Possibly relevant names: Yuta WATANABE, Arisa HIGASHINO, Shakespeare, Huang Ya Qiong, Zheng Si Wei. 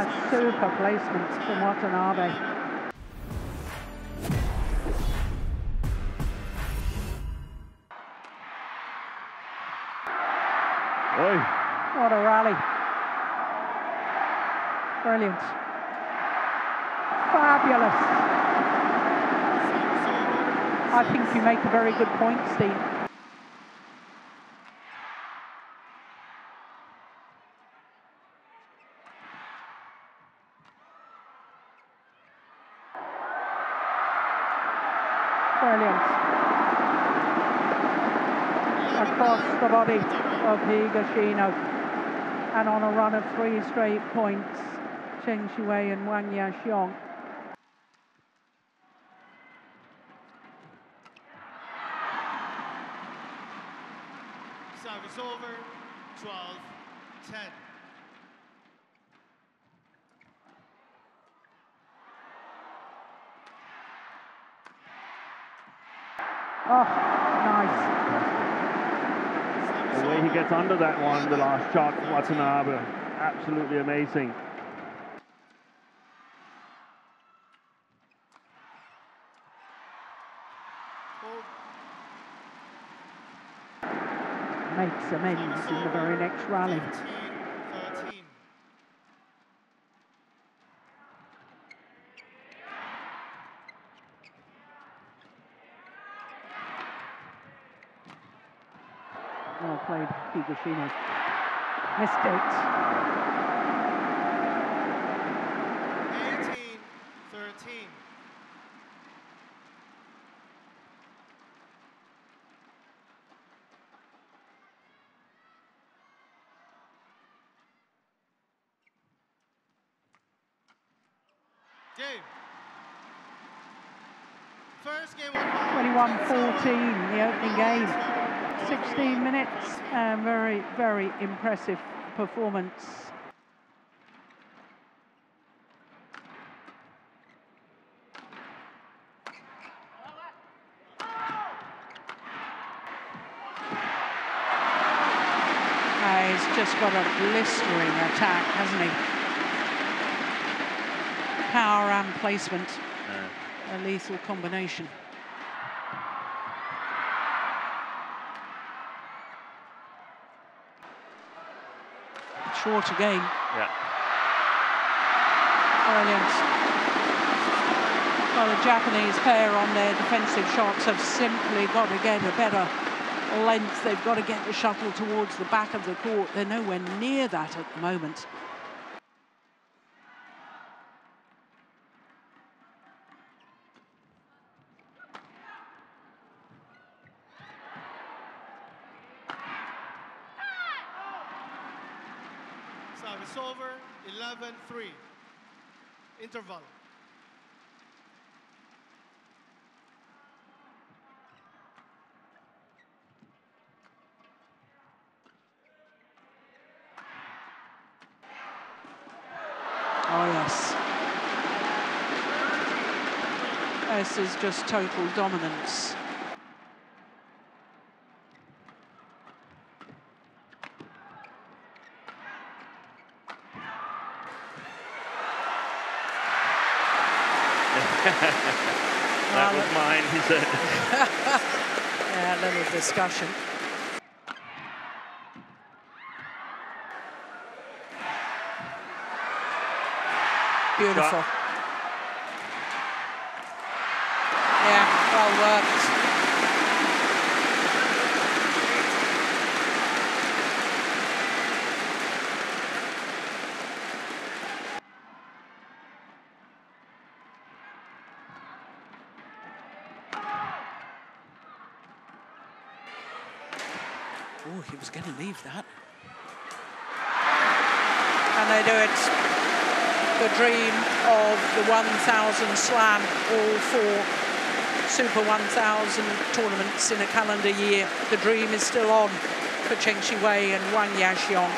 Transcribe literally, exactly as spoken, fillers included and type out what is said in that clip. Uh, super placements from Watanabe. Oi. What a rally. Brilliant. Fabulous. I think you make a very good point, Steve. Brilliant. Across the body of Higashino, and on a run of three straight points, Zheng Si Wei and Huang Ya Qiong. Service over, twelve ten. Oh, nice. The way he gets under that one, the last shot, Watanabe, absolutely amazing. Makes amends in the very next rally. fifteen, thirteen. Well played, Higashino. Mistakes. eighteen thirteen. Game. First game twenty-one fourteen, the opening game. sixteen minutes, and very, very impressive performance. Oh, he's just got a blistering attack, hasn't he? Power and placement, yeah. A lethal combination. Short again. Yeah. Brilliant. Well, the Japanese pair on their defensive shots have simply got to get a better length. They've got to get the shuttle towards the back of the court. They're nowhere near that at the moment. Service over, eleven three. Interval. Oh, yes. This is just total dominance. That was mine, he said. Yeah, a little discussion. Beautiful. Cut. Yeah, well worked. Oh, he was going to leave that. And they do it. The dream of the one thousand slam, all four Super one thousand tournaments in a calendar year. The dream is still on for Zheng Si Wei and Huang Ya Qiong.